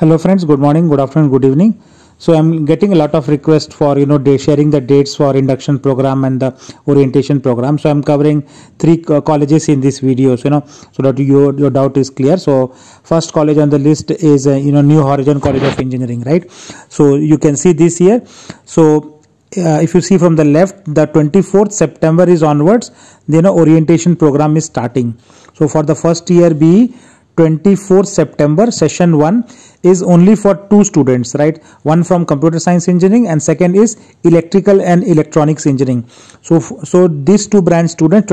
Hello friends, good morning, good afternoon, good evening. So I'm getting a lot of requests for sharing the dates for induction program and the orientation program. So I'm covering three colleges in this video, so so that your doubt is clear. So first college on the list is New Horizon College of Engineering, right? So you can see this here. So if you see from the left, the 24th September is onwards, then orientation program is starting. So for the first year BE, 24th September session 1 is only for 2 students, right? One from computer science engineering and second is electrical and electronics engineering. So these two branch students,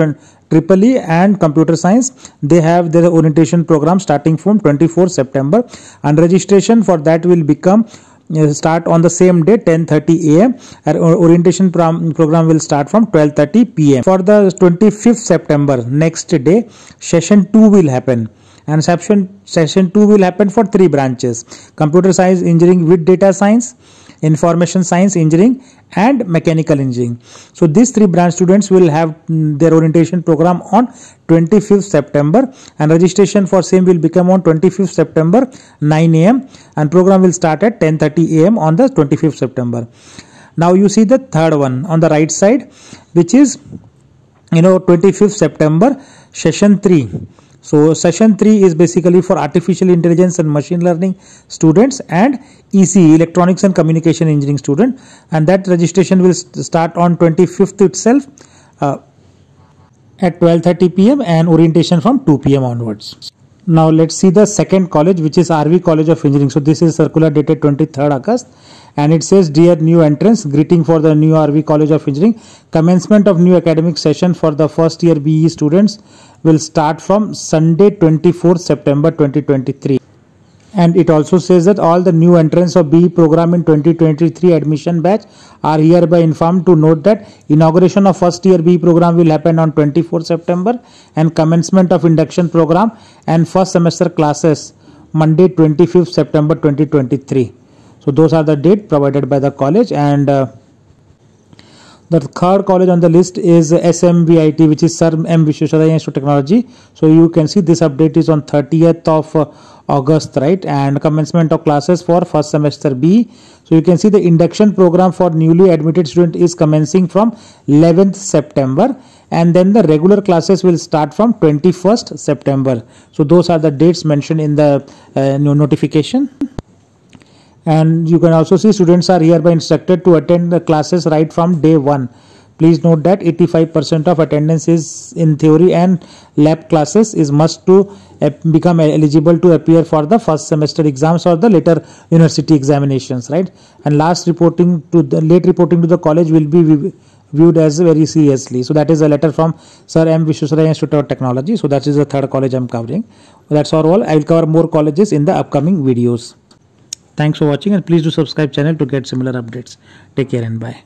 EEE and computer science, they have their orientation program starting from 24th September, and registration for that will start on the same day, 10:30 a.m. Our orientation program will start from 12:30 p.m. For the 25th September, next day, session 2 will happen. And session 2 will happen for 3 branches: computer science engineering with data science, information science engineering and mechanical engineering. So these 3 branch students will have their orientation program on 25th September, and registration for same will become on 25th September 9 a.m. and program will start at 10:30 a.m. on the 25th September. Now you see the third one on the right side, which is 25th September session 3. So session 3 is basically for artificial intelligence and machine learning students and EC, electronics and communication engineering student, and that registration will start on 25th itself at 12:30 p.m. and orientation from 2 p.m. onwards. Now let's see the second college, which is RV College of Engineering. So this is circular dated 23rd August. And it says, dear new entrants, greeting for the new RV College of Engineering. Commencement of new academic session for the first year BE students will start from Sunday 24th September 2023. And it also says that all the new entrants of BE program in 2023 admission batch are hereby informed to note that inauguration of first year BE program will happen on 24th September and commencement of induction program and first semester classes Monday 25th September 2023. So those are the dates provided by the college. And the third college on the list is SMBIT, which is Sir M. Visvesvaraya Institute of Technology. So you can see this update is on 30th of August, right? And commencement of classes for first semester B. So you can see the induction program for newly admitted student is commencing from 11th September. And then the regular classes will start from 21st September. So those are the dates mentioned in the notification. And you can also see students are hereby instructed to attend the classes right from day 1. Please note that 85% of attendance is in theory and lab classes is must to become eligible to appear for the first semester exams or the later university examinations, right? And late reporting to the college will be viewed as very seriously. So that is a letter from Sir M. Visvesvaraya Institute of Technology. So that is the third college I'm covering. That's all. I will cover more colleges in the upcoming videos. Thanks for watching, and please do subscribe channel to get similar updates. Take care and bye.